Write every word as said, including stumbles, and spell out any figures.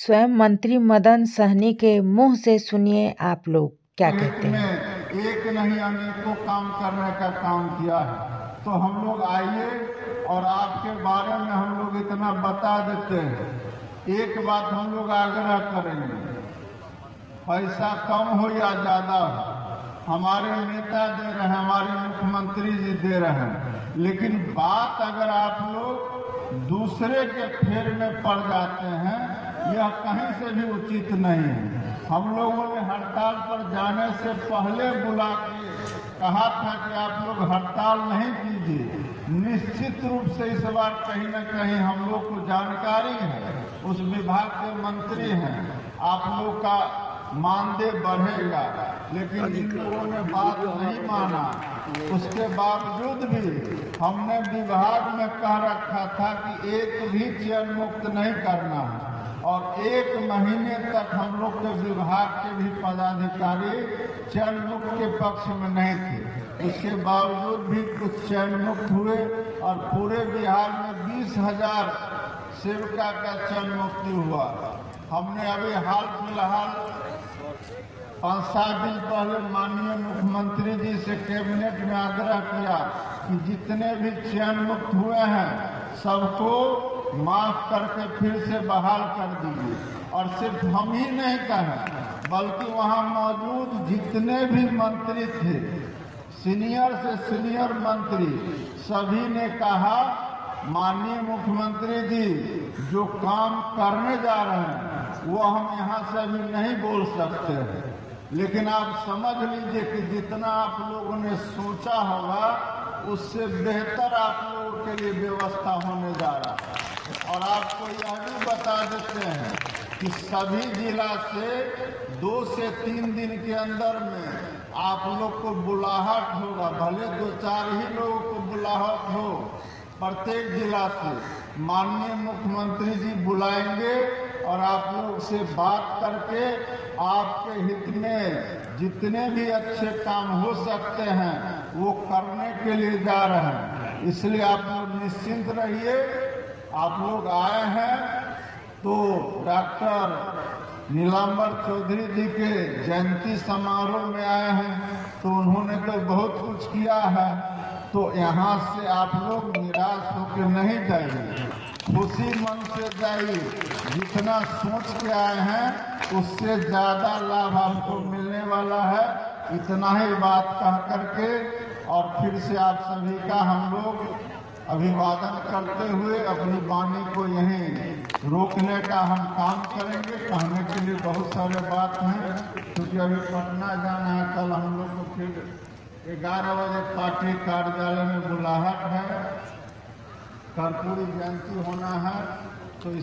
स्वयं मंत्री मदन सहनी के मुंह से सुनिए आप लोग क्या कहते हैं। एक नहीं अनेकों काम करने का काम किया है, तो हम लोग आइए और आपके बारे में हम लोग इतना बता देते हैं। एक बात हम लोग आग्रह करेंगे, पैसा कम हो या ज्यादा हो, हमारे नेता दे रहे हैं, हमारे मुख्यमंत्री जी दे रहे हैं, लेकिन बात अगर आप लोग दूसरे के फेर में पड़ जाते हैं, यह कहीं से भी उचित नहीं है। हम लोगों ने हड़ताल पर जाने से पहले बुला के कहा था कि आप लोग हड़ताल नहीं कीजिए। निश्चित रूप से इस बार कहीं ना कहीं हम लोग को जानकारी है, उस विभाग के मंत्री हैं, आप लोग का मानदेय बढ़ेगा, लेकिन जिन लोगों ने बात नहीं माना, उसके बावजूद भी हमने विभाग में कह रखा था कि एक भी चयन मुक्त नहीं करना है, और एक महीने तक हम लोग के विभाग के भी पदाधिकारी चयन मुक्त के पक्ष में नहीं थे। उसके बावजूद भी कुछ चयन मुक्त हुए और पूरे बिहार में बीस हजार सेविका का चयन मुक्ति हुआ। हमने अभी हाल फिलहाल पाँच सात दिन पहले माननीय मुख्यमंत्री जी से कैबिनेट में आग्रह किया कि जितने भी चयन मुक्त हुए हैं सबको माफ करके फिर से बहाल कर दीजिए। और सिर्फ हम ही नहीं कहें, बल्कि वहां मौजूद जितने भी मंत्री थे, सीनियर से सीनियर मंत्री, सभी ने कहा माननीय मुख्यमंत्री जी जो काम करने जा रहे हैं वो हम यहाँ से अभी नहीं बोल सकते हैं, लेकिन आप समझ लीजिए कि जितना आप लोगों ने सोचा होगा उससे बेहतर आप लोगों के लिए व्यवस्था होने जा रहा है। और आपको यह भी बता देते हैं कि सभी जिला से दो से तीन दिन के अंदर में आप लोग को बुलाहट होगा, भले दो चार ही लोगों को बुलाहट हो, प्रत्येक जिला से माननीय मुख्यमंत्री जी बुलाएंगे और आप लोग से बात करके आपके हित में जितने भी अच्छे काम हो सकते हैं वो करने के लिए जा रहे हैं। इसलिए आप लोग निश्चिंत रहिए। आप लोग आए हैं तो डॉक्टर नीलाम्बर चौधरी जी के जयंती समारोह में आए हैं, तो उन्होंने तो बहुत कुछ किया है, तो यहाँ से आप लोग निराश होकर नहीं जाइए, खुशी मन से जाइए। जितना सोच के आए हैं उससे ज़्यादा लाभ आपको मिलने वाला है। इतना ही बात कह करके और फिर से आप सभी का हम लोग अभिवादन करते हुए अपनी वाणी को यहीं रोकने का हम काम करेंगे। कहने के लिए बहुत सारे बात हैं, क्योंकि अभी पटना जाना है, कल हम लोग को फिर ग्यारह बजे पार्टी कार्यालय में बुलाहट है, कर्पूरी जयंती होना है, तो इस